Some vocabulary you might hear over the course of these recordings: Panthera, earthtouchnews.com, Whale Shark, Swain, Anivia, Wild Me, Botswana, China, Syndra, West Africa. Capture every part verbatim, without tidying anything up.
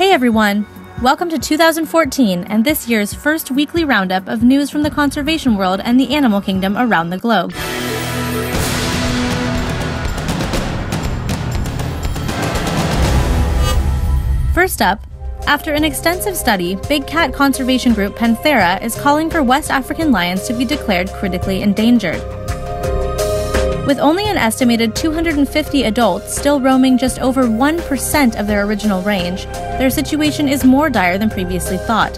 Hey everyone! Welcome to two thousand fourteen and this year's first weekly roundup of news from the conservation world and the animal kingdom around the globe. First up, after an extensive study, big cat conservation group Panthera is calling for West African lions to be declared critically endangered. With only an estimated two hundred fifty adults still roaming just over one percent of their original range, their situation is more dire than previously thought.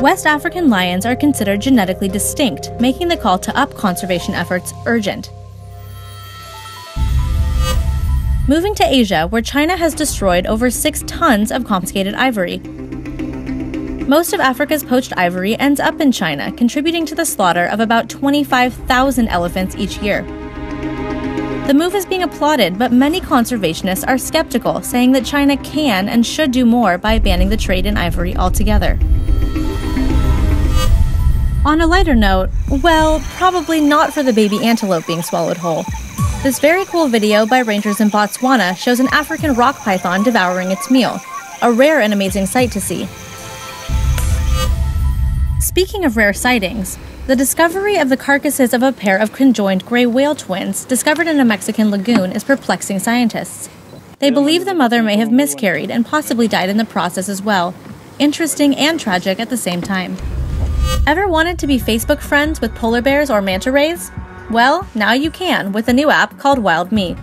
West African lions are considered genetically distinct, making the call to up conservation efforts urgent. Moving to Asia, where China has destroyed over six tons of confiscated ivory. Most of Africa's poached ivory ends up in China, contributing to the slaughter of about twenty-five thousand elephants each year. The move is being applauded, but many conservationists are skeptical, saying that China can and should do more by banning the trade in ivory altogether. On a lighter note, well, probably not for the baby antelope being swallowed whole. This very cool video by rangers in Botswana shows an African rock python devouring its meal, a rare and amazing sight to see. Speaking of rare sightings, the discovery of the carcasses of a pair of conjoined gray whale twins discovered in a Mexican lagoon is perplexing scientists. They believe the mother may have miscarried and possibly died in the process as well. Interesting and tragic at the same time. Ever wanted to be Facebook friends with polar bears or manta rays? Well, now you can with a new app called Wild Me.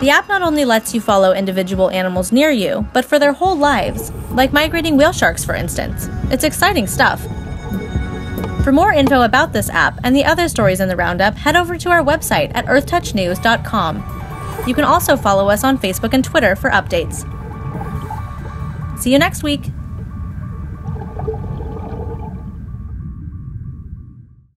The app not only lets you follow individual animals near you, but for their whole lives, like migrating whale sharks, for instance. It's exciting stuff. For more info about this app and the other stories in the roundup, head over to our website at earth touch news dot com. You can also follow us on Facebook and Twitter for updates. See you next week!